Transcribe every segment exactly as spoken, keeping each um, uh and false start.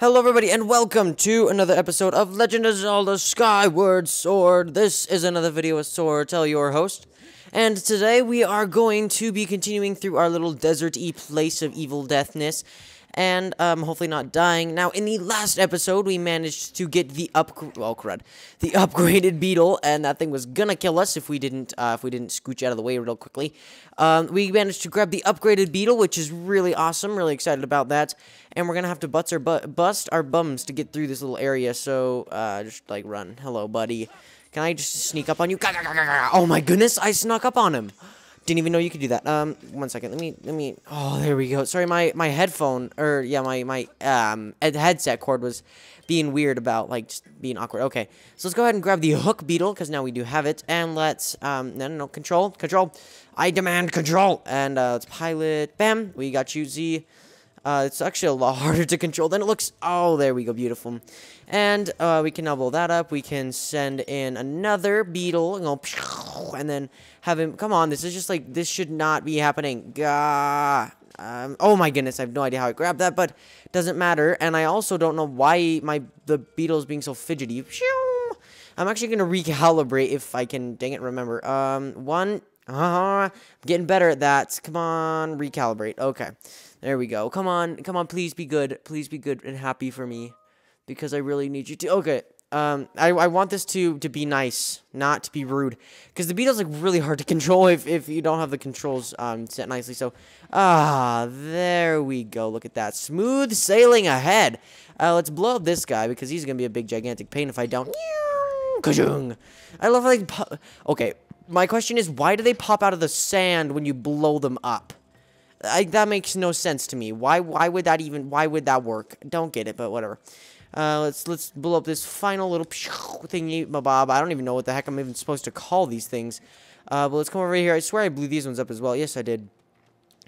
Hello everybody and welcome to another episode of Legend of Zelda Skyward Sword. This is another video with Sortel, your host. And today we are going to be continuing through our little desert-y place of evil deathness. And um, hopefully not dying. Now, in the last episode, we managed to get the up well, crud, the upgraded beetle, and that thing was gonna kill us if we didn't uh, if we didn't scooch out of the way real quickly. Um, we managed to grab the upgraded beetle, which is really awesome. Really excited about that. And we're gonna have to butts our bu bust our bums to get through this little area. So uh, just like run. Hello, buddy. Can I just sneak up on you? Oh my goodness, I snuck up on him. Didn't even know you could do that. Um, one second. Let me, let me, oh, there we go. Sorry, my, my headphone, or, yeah, my, my, um, headset cord was being weird about, like, just being awkward. Okay, so let's go ahead and grab the hook beetle, because now we do have it, and let's, um, no, no, no, control, control. I demand control, and, uh, let's pilot, bam, we got you, Z. Uh, it's actually a lot harder to control than it looks. Oh, there we go, beautiful. And, uh, we can double that up. We can send in another beetle, and go, and then have him, come on, this is just like, this should not be happening. Gah. Um, oh my goodness, I have no idea how I grabbed that, but it doesn't matter, and I also don't know why my, the beetle is being so fidgety. I'm actually gonna recalibrate if I can, dang it, remember. Um, one, uh-huh, I'm getting better at that. Come on, recalibrate, okay. There we go. Come on. Come on. Please be good. Please be good and happy for me. Because I really need you to. Okay. Um, I, I want this to, to be nice. Not to be rude. Because the beetle's like really hard to control if, if you don't have the controls um, set nicely. So, ah, there we go. Look at that. Smooth sailing ahead. Uh, let's blow up this guy because he's going to be a big gigantic pain if I don't. I love how they pop. Okay. My question is, why do they pop out of the sand when you blow them up? I, that makes no sense to me. Why? Why would that even? Why would that work? Don't get it, but whatever. Uh, let's let's blow up this final little thingy, bob. I don't even know what the heck I'm even supposed to call these things. Uh, but let's come over here. I swear I blew these ones up as well. Yes, I did.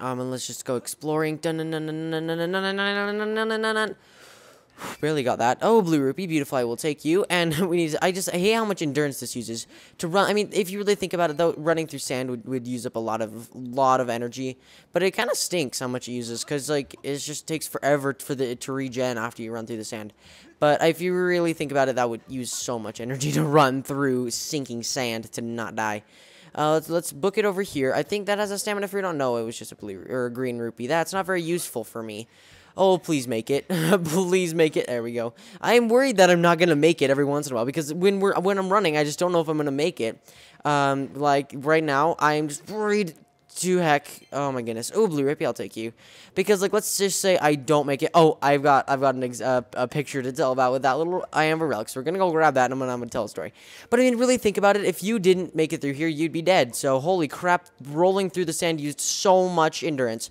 Um, and let's just go exploring. Barely got that. Oh, blue rupee, beautiful. I will take you. And we need. To, I just I hate how much endurance this uses to run. I mean, if you really think about it, though, running through sand would, would use up a lot of lot of energy. But it kind of stinks how much it uses because like it just takes forever for the to regen after you run through the sand. But if you really think about it, that would use so much energy to run through sinking sand to not die. Uh, let's, let's book it over here. I think that has a stamina fruit. I don't know. It was just a blue or a green rupee. That's not very useful for me. Oh, please make it. Please make it. There we go. I am worried that I'm not going to make it every once in a while because when we're when I'm running, I just don't know if I'm going to make it. Um, like, right now, I'm just worried to heck. Oh, my goodness. Oh, blue ripy, I'll take you. Because, like, let's just say I don't make it. Oh, I've got I've got an ex uh, a picture to tell about with that little amber relic. So we're going to go grab that, and I'm going I'm to tell a story. But, I mean, really think about it. If you didn't make it through here, you'd be dead. So, holy crap, rolling through the sand used so much endurance.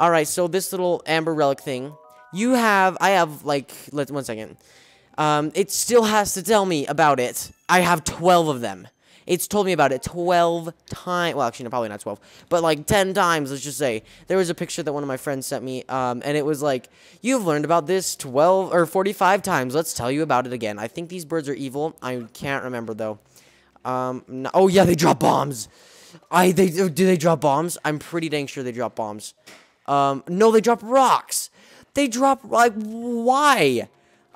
Alright, so this little amber relic thing, you have, I have, like, let's, one second, um, it still has to tell me about it. I have twelve of them. It's told me about it twelve times, well, actually, no, probably not twelve, but, like, ten times, let's just say. There was a picture that one of my friends sent me, um, and it was like, you've learned about this twelve, or forty-five times, let's tell you about it again. I think these birds are evil, I can't remember, though. Um, no, oh, yeah, they drop bombs. I, they, do they drop bombs? I'm pretty dang sure they drop bombs. Um, no, they drop rocks. They drop, like, why?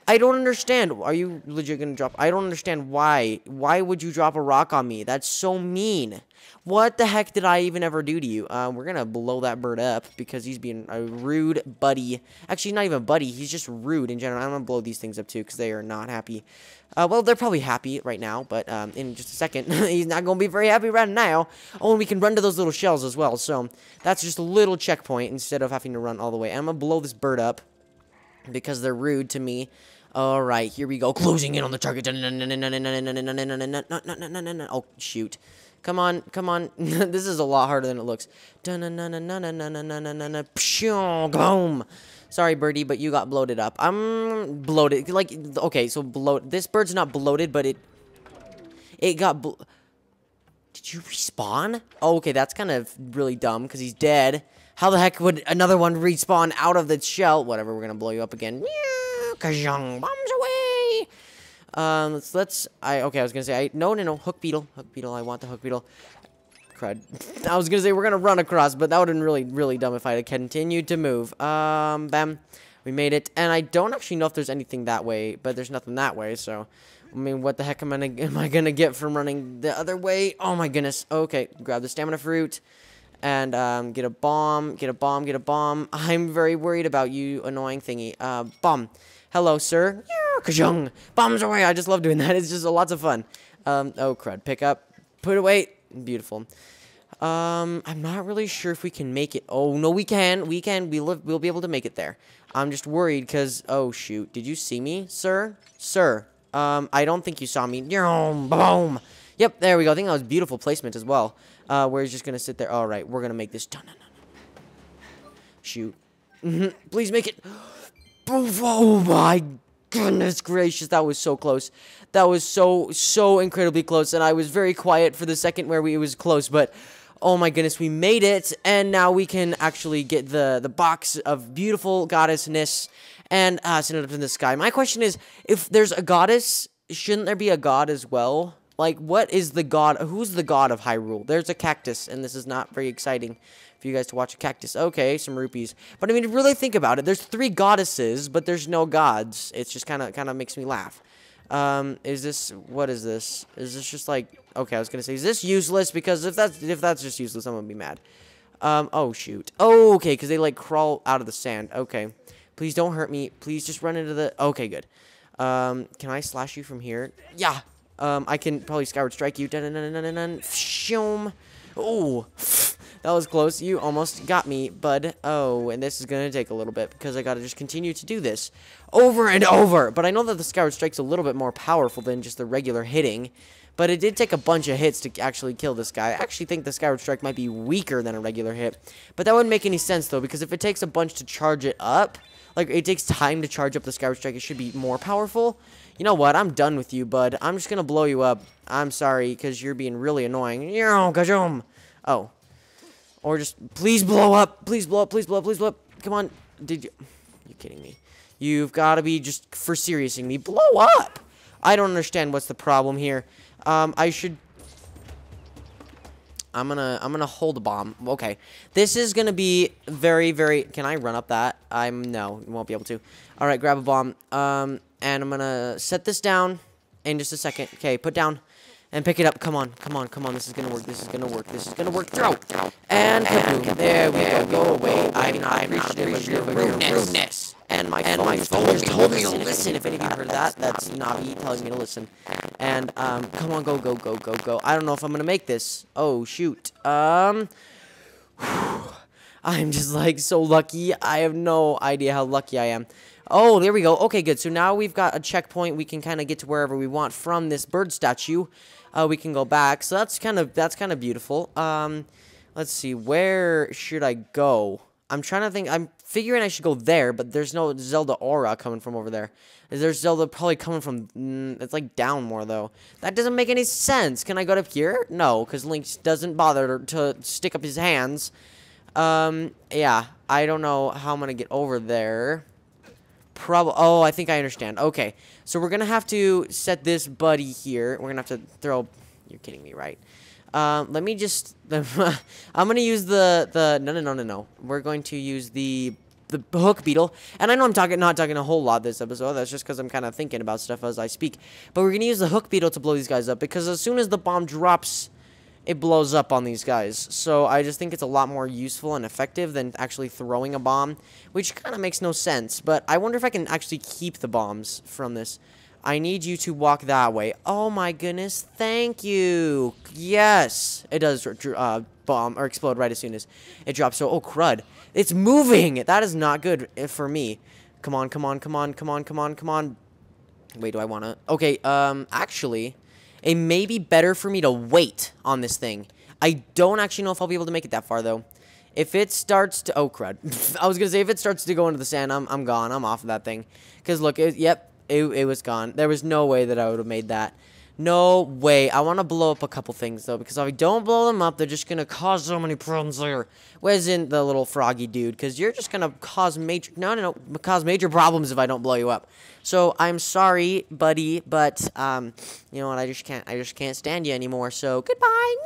I don't understand. Are you legit gonna drop? I don't understand why. Why would you drop a rock on me? That's so mean. What the heck did I even ever do to you? Um, we're gonna blow that bird up because he's being a rude buddy. Actually, not even buddy. He's just rude in general. I'm gonna blow these things up, too, because they are not happy. Uh, well, they're probably happy right now, but, um, in just a second, he's not gonna be very happy right now. Oh, and we can run to those little shells as well, so that's just a little checkpoint instead of having to run all the way. I'm gonna blow this bird up because they're rude to me. All right, here we go. Closing in on the target. Oh, shoot. Come on, come on. This is a lot harder than it looks. Boom. Sorry, birdie, but you got bloated up. I'm bloated. Like, okay, so bloat. This bird's not bloated, but it... It got... Blo Did you respawn? Oh, okay, that's kind of really dumb, because he's dead. How the heck would another one respawn out of the shell? Whatever, we're gonna blow you up again. Kajang, bombs away! Um, let's, let's, I, okay, I was gonna say, I, no, no, no, hook beetle, hook beetle, I want the hook beetle. Crud. I was gonna say, we're gonna run across, but that would've been really, really dumb if I had continued to move. Um, bam. We made it, and I don't actually know if there's anything that way, but there's nothing that way, so... I mean, what the heck am I, am I gonna get from running the other way? Oh my goodness. Okay, grab the stamina fruit, and um, get a bomb, get a bomb, get a bomb. I'm very worried about you, annoying thingy. Uh, bomb. Hello, sir. Yeah, ka-chung. Bombs away. I just love doing that. It's just uh, lots of fun. Um, oh, crud. Pick up. Put away. Beautiful. Um, I'm not really sure if we can make it. Oh, no, we can. We can. We live, we'll be able to make it there. I'm just worried because, oh, shoot. Did you see me, sir? Sir. Um, I don't think you saw me. Boom. Yep, there we go. I think that was beautiful placement as well. Uh, we're just going to sit there. All right, we're going to make this. No, no, no. Shoot. Mm-hmm. Please make it. Oh, my goodness gracious. That was so close. That was so, so incredibly close. And I was very quiet for the second where we, it was close. But, oh, my goodness, we made it. And now we can actually get the, the box of beautiful goddessness and uh, send it up in the sky. My question is, if there's a goddess, shouldn't there be a god as well? Like, what is the god? Who's the god of Hyrule? There's a cactus, and this is not very exciting for you guys to watch a cactus. Okay, some rupees. But, I mean, really think about it. There's three goddesses, but there's no gods. It's just kind of kind of makes me laugh. Um, is this, what is this? Is this just like, okay, I was going to say, is this useless? Because if that's, if that's just useless, I'm going to be mad. Um, oh, shoot. Oh, okay, because they, like, crawl out of the sand. Okay. Please don't hurt me. Please just run into the... Okay, good. Um, can I slash you from here? Yeah. Um, I can probably Skyward Strike you. Dun dun dun dun dun. Shoom. Oh, that was close. You almost got me, bud. Oh, and this is going to take a little bit because I got to just continue to do this over and over. But I know that the Skyward Strike's a little bit more powerful than just the regular hitting. But it did take a bunch of hits to actually kill this guy. I actually think the Skyward Strike might be weaker than a regular hit. But that wouldn't make any sense, though, because if it takes a bunch to charge it up... Like, it takes time to charge up the Skyward Strike. It should be more powerful. You know what? I'm done with you, bud. I'm just going to blow you up. I'm sorry, because you're being really annoying. Oh. Or just, please blow up. Please blow up. Please blow up. Please blow up. Come on. Did you... You're kidding me. You've got to be just for seriousing me. Blow up! I don't understand what's the problem here. Um, I should... I'm going to I'm going to hold a bomb. Okay. This is going to be very very Can I run up that? I'm no, won't be able to. All right, grab a bomb. Um and I'm going to set this down in just a second. Okay, put down and pick it up. Come on. Come on. Come on. This is going to work. This is going to work. This is going to work. Throw. And, and there we go. Go away. I'm not appreciative of your rudeness. And my and phone, my phone just told me to listen. If anybody heard that, that's Navi telling me to listen. And, um, come on, go, go, go, go, go. I don't know if I'm going to make this. Oh, shoot. Um, whew. I'm just, like, so lucky. I have no idea how lucky I am. Oh, there we go. Okay, good. So now we've got a checkpoint. We can kind of get to wherever we want from this bird statue. Uh, we can go back. So that's kind of, that's kind of beautiful. Um, let's see. Where should I go? I'm trying to think. I'm figuring I should go there, but there's no Zelda aura coming from over there. There's Zelda probably coming from... Mm, it's like down more, though. That doesn't make any sense. Can I go up here? No, because Link doesn't bother to stick up his hands. Um, yeah. I don't know how I'm going to get over there. Probably... Oh, I think I understand. Okay. So we're going to have to set this buddy here. We're going to have to throw... You're kidding me, right? Um, let me just, I'm going to use the, the, no, no, no, no, no, we're going to use the, the hook beetle, and I know I'm talking, not talking a whole lot this episode, that's just because I'm kind of thinking about stuff as I speak, but we're going to use the hook beetle to blow these guys up, because as soon as the bomb drops, it blows up on these guys, so I just think it's a lot more useful and effective than actually throwing a bomb, which kind of makes no sense, but I wonder if I can actually keep the bombs from this. I need you to walk that way. Oh my goodness, thank you. Yes. It does uh, bomb or explode right as soon as it drops. So, oh crud. It's moving. That is not good for me. Come on, come on, come on, come on, come on, come on. Wait, do I want to? Okay, um, actually, it may be better for me to wait on this thing. I don't actually know if I'll be able to make it that far, though. If it starts to, oh crud. I was going to say, if it starts to go into the sand, I'm, I'm gone. I'm off of that thing. Because look, it, yep. It, it was gone. There was no way that I would have made that. No way. I want to blow up a couple things, though, because if I don't blow them up, they're just going to cause so many problems later. Whereas in the little froggy dude, because you're just going to cause major... No, no, no. Cause major problems if I don't blow you up. So, I'm sorry, buddy, but, um, you know what? I just can't... I just can't stand you anymore, so goodbye.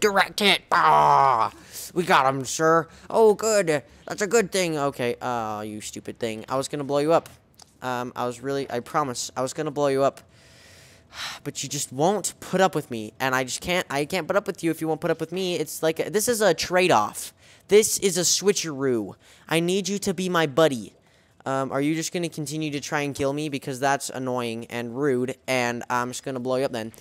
Direct hit. Ah! We got him, sir. Oh, good. That's a good thing. Okay. Oh, you stupid thing. I was gonna blow you up. Um, I was really, I promise, I was gonna blow you up. But you just won't put up with me, and I just can't, I can't put up with you if you won't put up with me. It's like, a, this is a trade-off. This is a switcheroo. I need you to be my buddy. Um, are you just gonna continue to try and kill me? Because that's annoying and rude, and I'm just gonna blow you up then.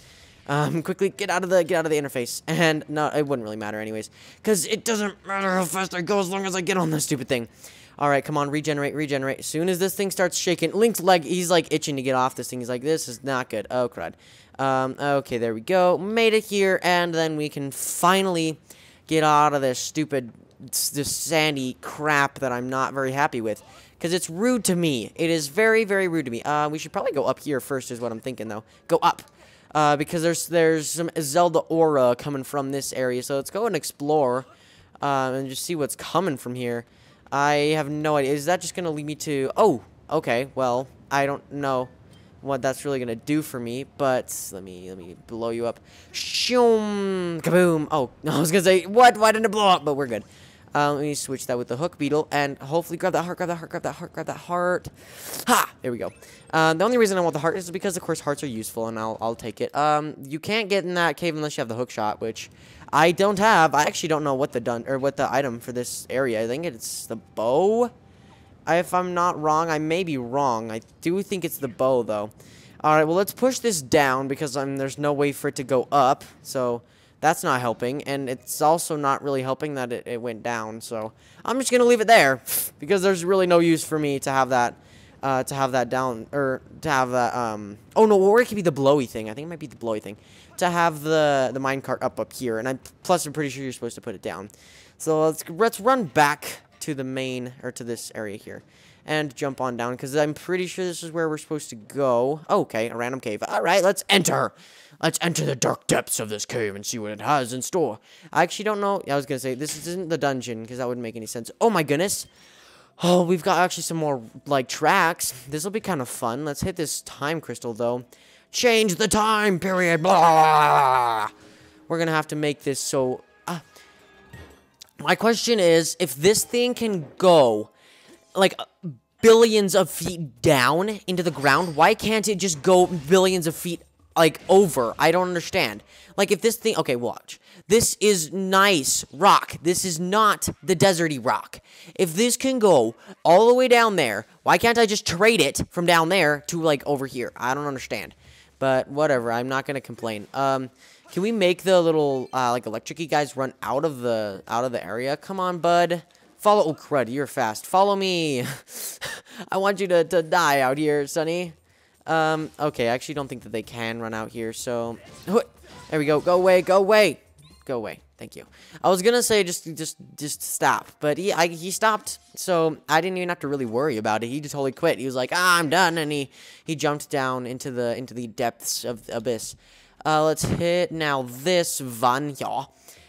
Um, quickly, get out of the, get out of the interface. And, no, it wouldn't really matter anyways. Because it doesn't matter how fast I go as long as I get on this stupid thing. Alright, come on, regenerate, regenerate. As soon as this thing starts shaking, Link's leg, he's like itching to get off this thing. He's like, this is not good. Oh, crud. Um, okay, there we go. Made it here, and then we can finally get out of this stupid, this sandy crap that I'm not very happy with. Because it's rude to me. It is very, very rude to me. Uh, we should probably go up here first is what I'm thinking, though. Go up. Uh, because there's, there's some Zelda aura coming from this area. So let's go and explore uh, and just see what's coming from here. I have no idea. Is that just going to lead me to... Oh, okay. Well, I don't know what that's really going to do for me, but let me let me blow you up. Shoom! Kaboom! Oh, I was going to say, what? Why didn't it blow up? But we're good. Uh, let me switch that with the hook beetle, and hopefully grab that heart, grab that heart, grab that heart, grab that heart. Ha! There we go. Uh, the only reason I want the heart is because, of course, hearts are useful, and I'll, I'll take it. Um, you can't get in that cave unless you have the hook shot, which... I don't have. I actually don't know what the dun or what the item for this area. I think it's the bow. I, if I'm not wrong, I may be wrong. I do think it's the bow though. All right, well let's push this down because um, there's no way for it to go up. So that's not helping, and it's also not really helping that it, it went down. So I'm just gonna leave it there because there's really no use for me to have that uh, to have that down or to have that. Um, oh no, or it could be the blowy thing. I think it might be the blowy thing. To have the the minecart up up here, and I'm plus I'm pretty sure you're supposed to put it down. So let's let's run back to the main or to this area here, and jump on down because I'm pretty sure this is where we're supposed to go. Oh, okay, a random cave. All right, let's enter. Let's enter the dark depths of this cave and see what it has in store. I actually don't know. I was gonna say this isn't the dungeon because that wouldn't make any sense. Oh my goodness. Oh, we've got actually some more like tracks. This will be kind of fun. Let's hit this time crystal though. Change the time period. Blah. We're gonna have to make this so. Uh, my question is, if this thing can go, like billions of feet down into the ground, why can't it just go billions of feet like over? I don't understand. Like if this thing. Okay, watch. This is nice rock. This is not the deserty rock. If this can go all the way down there, why can't I just trade it from down there to like over here? I don't understand. But whatever, I'm not gonna complain. Um, can we make the little uh, like electric-y guys run out of the out of the area? Come on, bud. Follow. Oh crud, you're fast. Follow me. I want you to to die out here, Sonny. Um, okay, I actually don't think that they can run out here. So there we go. Go away. Go away. Go away. Thank you. I was gonna say just just just stop, but he I, he stopped, so I didn't even have to really worry about it. He just totally quit. He was like, ah, I'm done, and he he jumped down into the into the depths of the abyss. Uh, let's hit now this van here,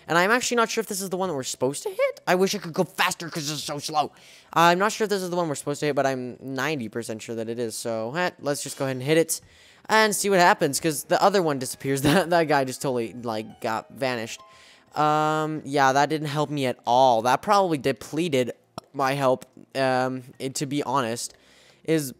and I'm actually not sure if this is the one that we're supposed to hit. I wish I could go faster because it's so slow. I'm not sure if this is the one we're supposed to hit, but I'm ninety percent sure that it is. So eh, let's just go ahead and hit it and see what happens because the other one disappears. That that guy just totally like got vanished. Um, yeah, that didn't help me at all. That probably depleted my help, um, it, to be honest, is,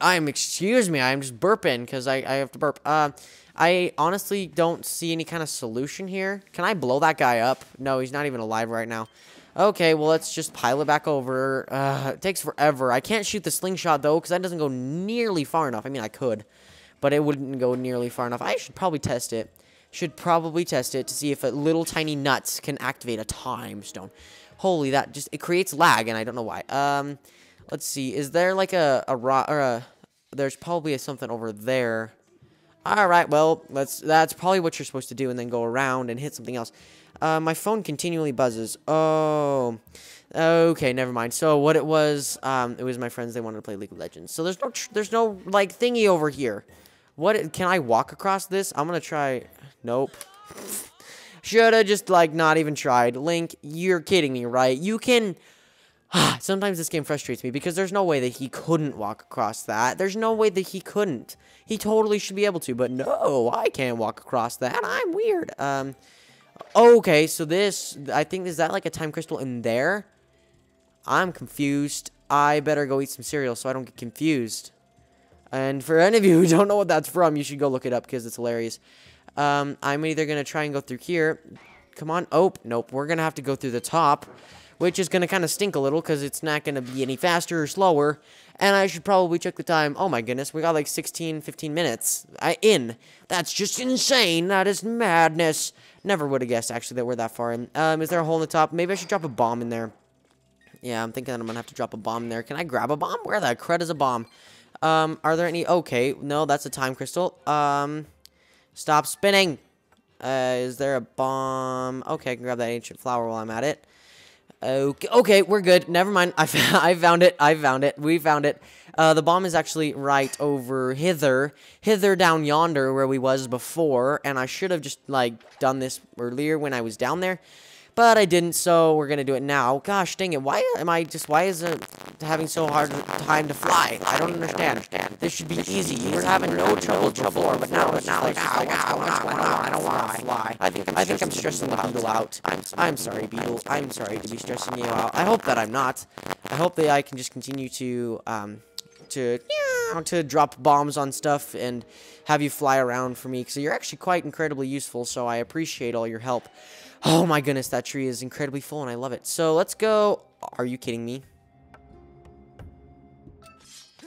I'm, excuse me, I'm just burping, because I, I have to burp. Uh, I honestly don't see any kind of solution here. Can I blow that guy up? No, he's not even alive right now. Okay, well, let's just pile it back over. Uh, it takes forever. I can't shoot the slingshot, though, because that doesn't go nearly far enough. I mean, I could, but it wouldn't go nearly far enough. I should probably test it. Should probably test it to see if a little tiny nuts can activate a time stone. Holy, that just, it creates lag, and I don't know why. Um, let's see, is there like a, a rock, or a, there's probably a something over there. All right, well, let's, that's probably what you're supposed to do, and then go around and hit something else. Uh, my phone continually buzzes. Oh, okay, never mind. So what it was, um, it was my friends, they wanted to play League of Legends. So there's no, tr there's no, like, thingy over here. What, can I walk across this? I'm gonna try... Nope. Shoulda just, like, not even tried. Link, you're kidding me, right? You can... Sometimes this game frustrates me because there's no way that he couldn't walk across that. There's no way that he couldn't. He totally should be able to, but no, I can't walk across that. I'm weird. Um, Okay, so this, I think, is that like a time crystal in there? I'm confused. I better go eat some cereal so I don't get confused. And for any of you who don't know what that's from, you should go look it up because it's hilarious. Um, I'm either going to try and go through here. Come on. Oh, nope. We're going to have to go through the top, which is going to kind of stink a little because it's not going to be any faster or slower. And I should probably check the time. Oh, my goodness. We got like sixteen, fifteen minutes I, in. That's just insane. That is madness. Never would have guessed, actually, that we're that far in. Um, is there a hole in the top? Maybe I should drop a bomb in there. Yeah, I'm thinking that I'm going to have to drop a bomb in there. Can I grab a bomb? Where the crud is a bomb? Um, are there any? Okay. No, that's a time crystal. Um... Stop spinning. Uh, is there a bomb? Okay, I can grab that ancient flower while I'm at it. Okay, okay, we're good. Never mind. I, I found it. I found it. We found it. Uh, the bomb is actually right over hither. Hither down yonder where we was before. And I should have just, like, done this earlier when I was down there. But I didn't, so we're going to do it now. Gosh, dang it. Why am I just, why is it having so hard time to fly? I don't understand. This should be easy. You were having no trouble before, but now it's like, ow, ow, ow, I don't want to fly. I think I'm stressing the Beetle out. I'm sorry, Beetle. I'm sorry to be stressing you out. I hope that I'm not. I hope that I can just continue to, um, to, to drop bombs on stuff and have you fly around for me. Because you're actually quite incredibly useful, so I appreciate all your help. Oh my goodness, that tree is incredibly full and I love it. So let's go. Are you kidding me?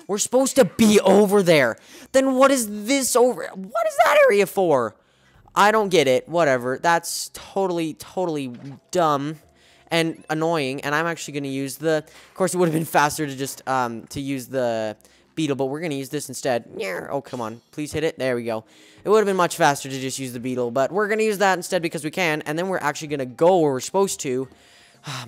We're supposed to be over there. Then what is this over? What is that area for? I don't get it. Whatever. That's totally, totally dumb and annoying. And I'm actually going to use the, of course it would have been faster to just, um, to use the Beetle, but we're going to use this instead. Oh, come on. Please hit it. There we go. It would have been much faster to just use the Beetle, but we're going to use that instead because we can, and then we're actually going to go where we're supposed to.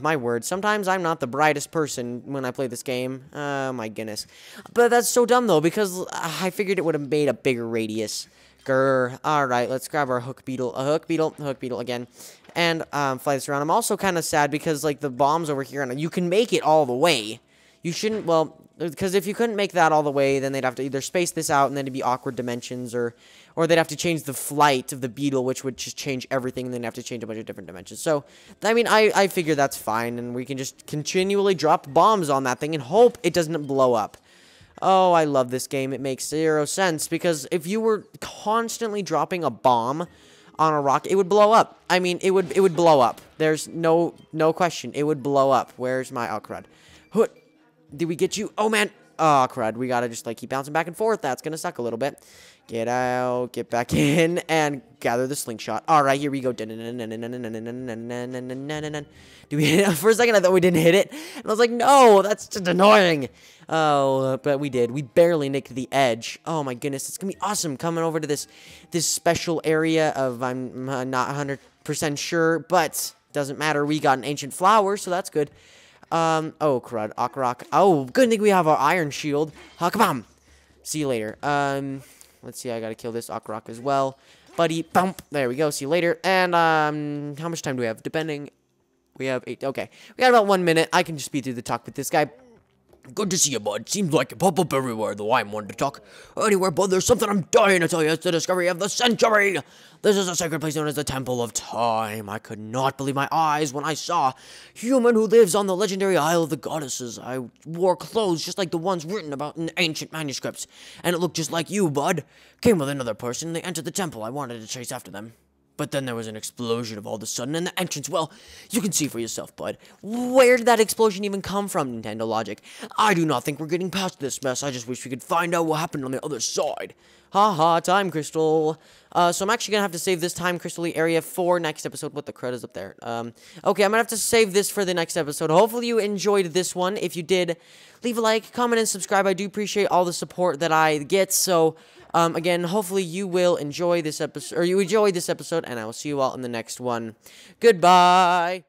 My word. Sometimes I'm not the brightest person when I play this game. Oh, my goodness. But that's so dumb, though, because I figured it would have made a bigger radius. Grr. All right, let's grab our hook beetle. A hook beetle. Hook beetle again. And um, fly this around. I'm also kind of sad because, like, the bomb's over here, and you can make it all the way. You shouldn't, well... Because if you couldn't make that all the way, then they'd have to either space this out, and then it'd be awkward dimensions, or or they'd have to change the flight of the Beetle, which would just change everything, and then have to change a bunch of different dimensions. So, I mean, I, I figure that's fine, and we can just continually drop bombs on that thing and hope it doesn't blow up. Oh, I love this game. It makes zero sense, because if you were constantly dropping a bomb on a rock, it would blow up. I mean, it would it would blow up. There's no, no question. It would blow up. Where's my Akarok? Hoot. Did we get you? Oh, man. Oh, crud. We gotta just, like, keep bouncing back and forth. That's gonna suck a little bit. Get out. Get back in. And gather the slingshot. All right, here we go. Do we hit it? For a second, I thought we didn't hit it. And I was like, no, that's just annoying. Oh, but we did. We barely nicked the edge. Oh, my goodness. It's gonna be awesome coming over to this, this special area of I'm not one hundred percent sure, but doesn't matter. We got an ancient flower, so that's good. Um, oh, crud. Akarok. Oh, good thing we have our iron shield. Hakabam. See you later. Um, let's see. I gotta kill this Akarok as well. Buddy. Bump. There we go. See you later. And, um, how much time do we have? Depending. We have eight. Okay. We got about one minute. I can just speed through the talk with this guy. Good to see you, bud. Seems like you pop up everywhere, though I wanted to talk. Anywhere, bud, there's something I'm dying to tell you. It's the discovery of the century. This is a sacred place known as the Temple of Time. I could not believe my eyes when I saw a human who lives on the legendary Isle of the Goddesses. I wore clothes just like the ones written about in ancient manuscripts, and it looked just like you, bud. Came with another person, they entered the temple. I wanted to chase after them. But then there was an explosion of all of a sudden, and the entrance, well, you can see for yourself, bud. Where did that explosion even come from, Nintendo Logic? I do not think we're getting past this mess. I just wish we could find out what happened on the other side. Ha ha, time crystal. Uh, so I'm actually gonna have to save this time crystal-y area for next episode. What the crud is up there? Um, okay, I'm gonna have to save this for the next episode. Hopefully you enjoyed this one. If you did, leave a like, comment, and subscribe. I do appreciate all the support that I get, so... Um, again, hopefully you will enjoy this episode, or you enjoyed this episode, and I will see you all in the next one. Goodbye!